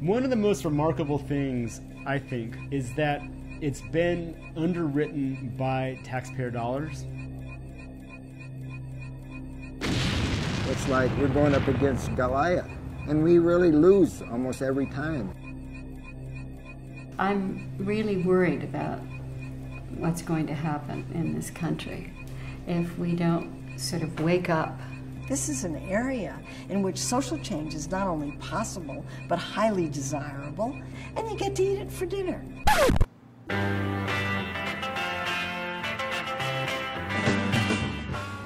One of the most remarkable things, I think, is that it's been underwritten by taxpayer dollars. It's like we're going up against Goliath, and we really lose almost every time. I'm really worried about what's going to happen in this country if we don't sort of wake up. This is an area in which social change is not only possible, but highly desirable, and you get to eat it for dinner.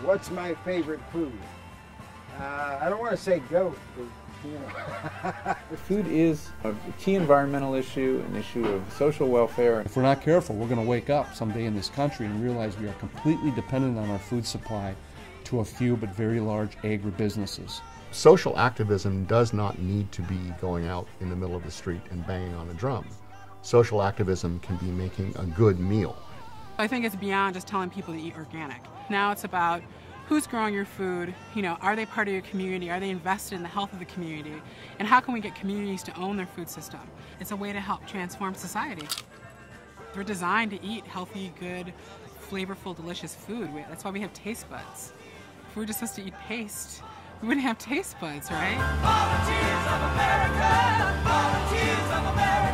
What's my favorite food? I don't want to say goat, but, you know. Food is a key environmental issue, an issue of social welfare. If we're not careful, we're going to wake up someday in this country and realize we are completely dependent on our food supply to a few but very large agribusinesses. Social activism does not need to be going out in the middle of the street and banging on a drum. Social activism can be making a good meal. I think it's beyond just telling people to eat organic. Now it's about who's growing your food, you know, are they part of your community, are they invested in the health of the community, and how can we get communities to own their food system? It's a way to help transform society. We're designed to eat healthy, good, flavorful, delicious food. That's why we have taste buds. If we were just supposed to eat paste, we wouldn't have taste buds, right? Volunteers of America! Volunteers of America!